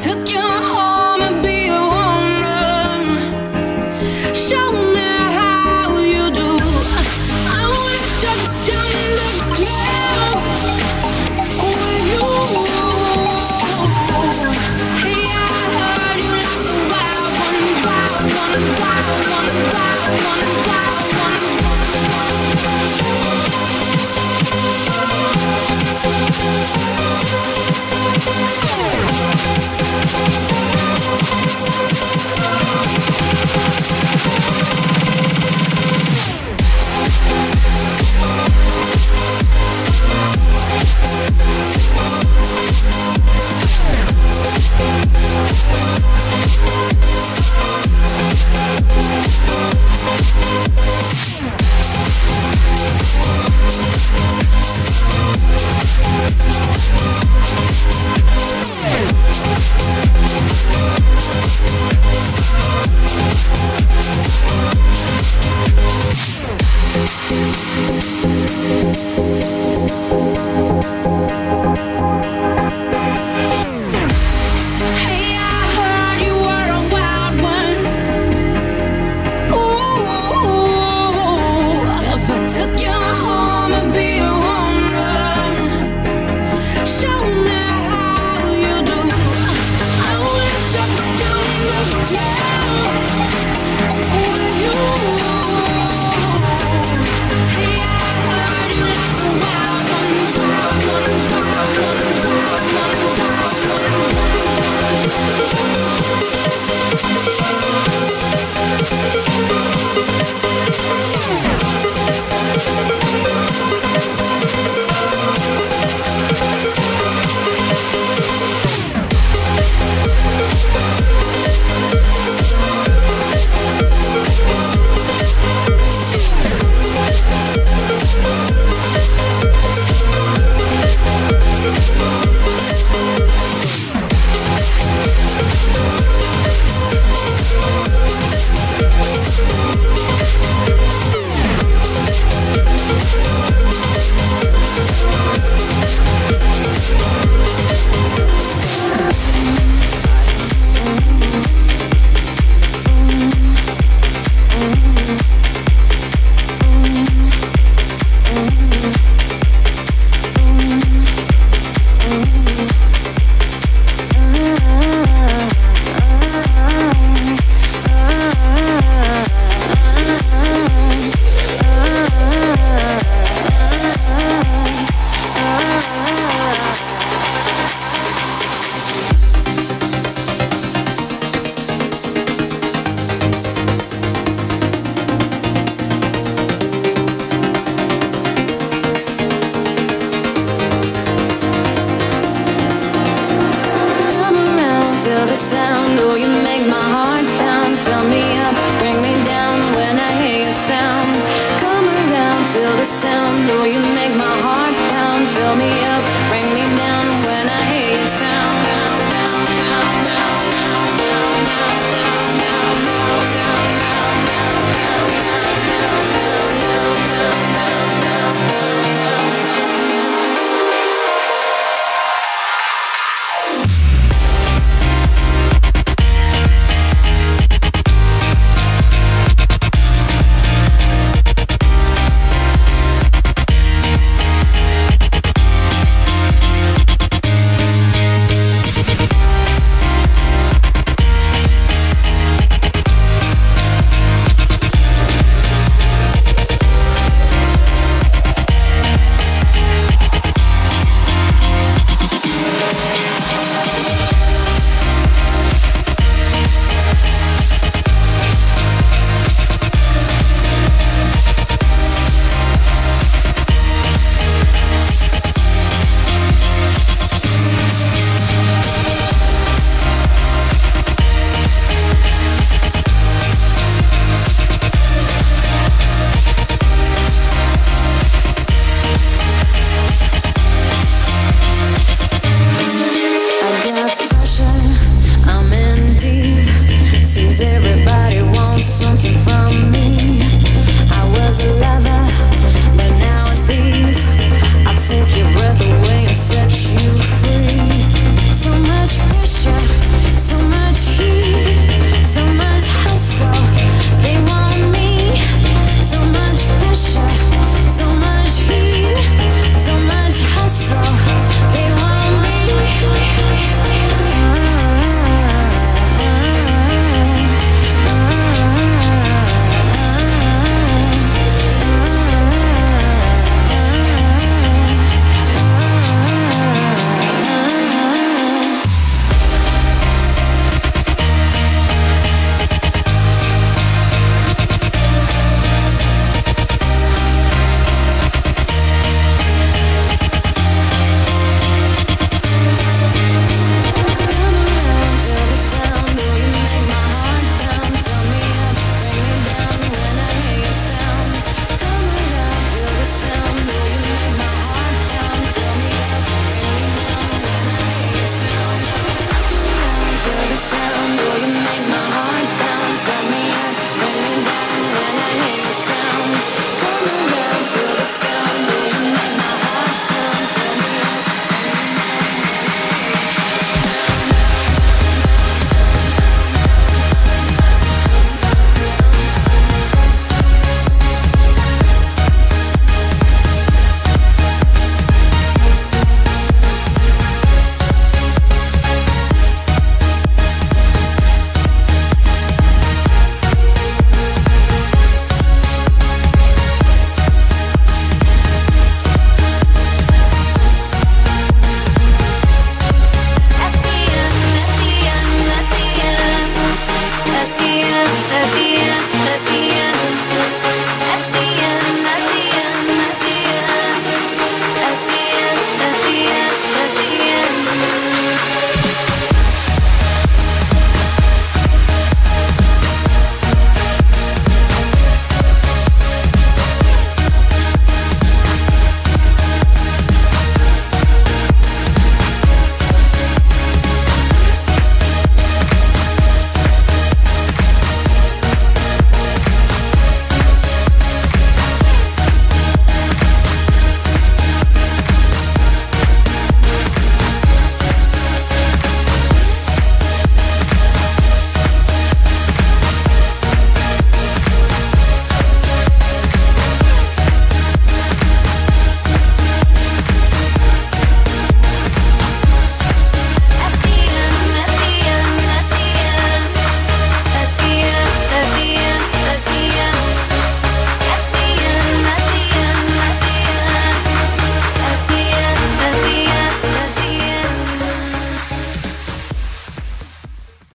Took you home and be know you